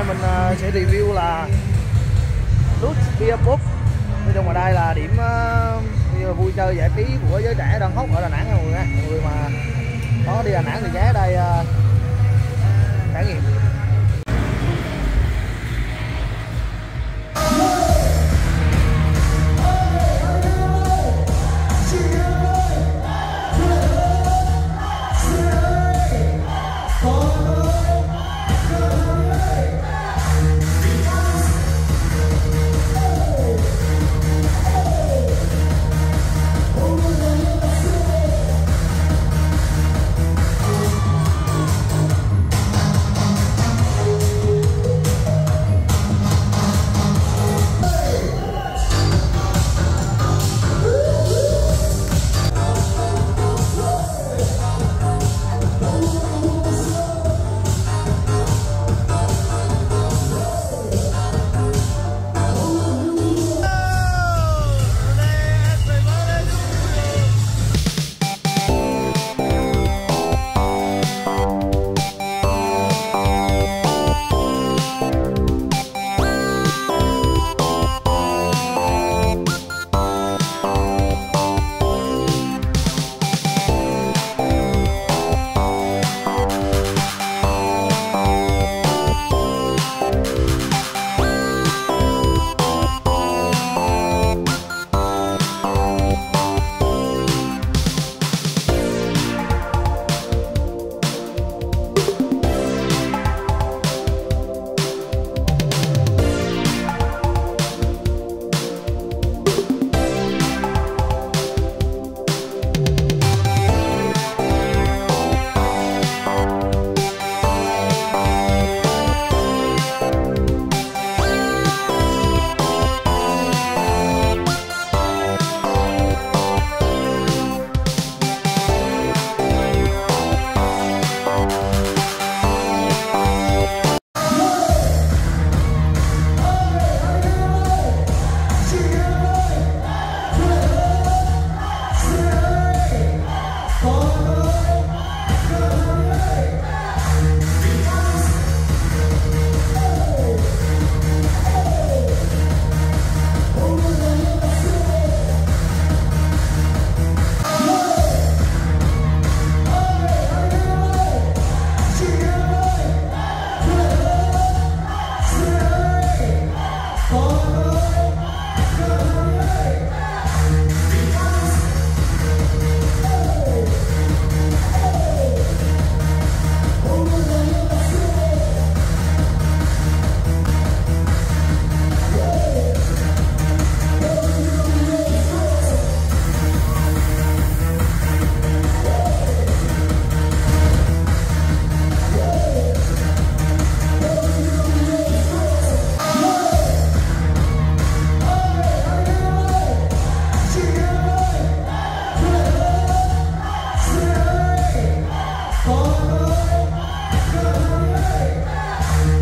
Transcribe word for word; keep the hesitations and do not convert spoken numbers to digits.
nay mình sẽ review là Louis Beer Pub. Nói chung ở đây là điểm vui chơi giải trí của giới trẻ đang hot ở Đà Nẵng nha mọi người nha. Mọi người mà có đi Đà Nẵng thì ghé ở đây trải nghiệm. Hãy subscribe